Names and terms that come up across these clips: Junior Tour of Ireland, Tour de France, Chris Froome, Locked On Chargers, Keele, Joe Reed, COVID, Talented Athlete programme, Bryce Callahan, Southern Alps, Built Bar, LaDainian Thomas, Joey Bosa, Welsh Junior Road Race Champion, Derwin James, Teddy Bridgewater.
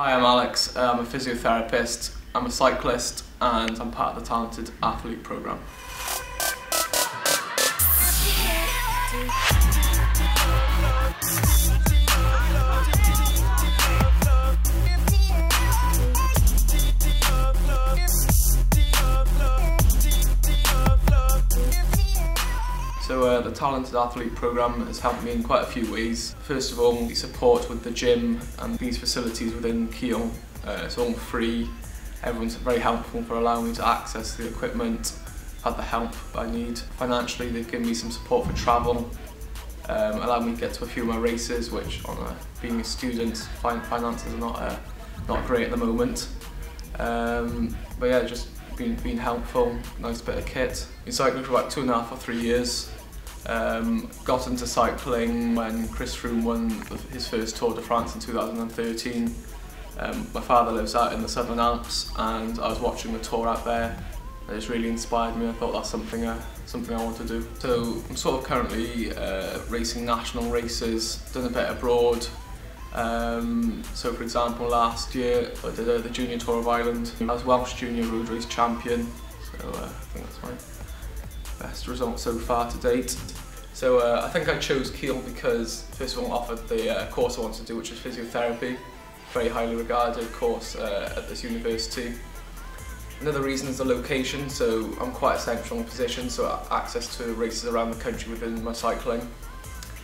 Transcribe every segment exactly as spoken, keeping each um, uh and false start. Hi, I'm Alex, I'm a physiotherapist, I'm a cyclist and I'm part of the Talented Athlete programme. So uh, the Talented Athlete programme has helped me in quite a few ways. First of all, we support with the gym and these facilities within Keele. Uh, it's all free. Everyone's very helpful for allowing me to access the equipment. I've had the help I need. Financially, they've given me some support for travel, um, allowed me to get to a few of my races, which on a, being a student, finances are not, uh, not great at the moment. Um, but yeah, just been, been helpful, nice bit of kit. Been cycling for about two and a half or three years. Um, got into cycling when Chris Froome won his first Tour de France in two thousand thirteen. Um, my father lives out in the Southern Alps and I was watching the tour out there. It just really inspired me. I thought that's something I, something I want to do. So I'm sort of currently uh, racing national races, done a bit abroad. Um, so for example, last year I did uh, the Junior Tour of Ireland. I was Welsh Junior Road Race Champion, so uh, I think that's my best result so far to date. So uh, I think I chose Keele because first of all offered the uh, course I wanted to do, which is physiotherapy, very highly regarded course uh, at this university. Another reason is the location, so I'm quite a central position, so access to races around the country within my cycling.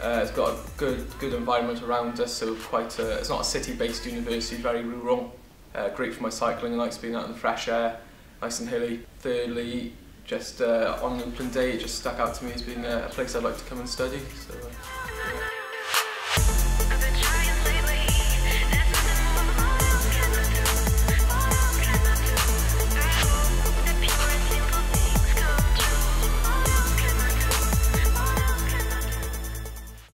Uh, it's got a good, good environment around us, so quite a, it's not a city-based university, very rural, uh, great for my cycling, I like being out in the fresh air, nice and hilly. Thirdly, Just uh, on an open day, it just stuck out to me as being a place I'd like to come and study. So, uh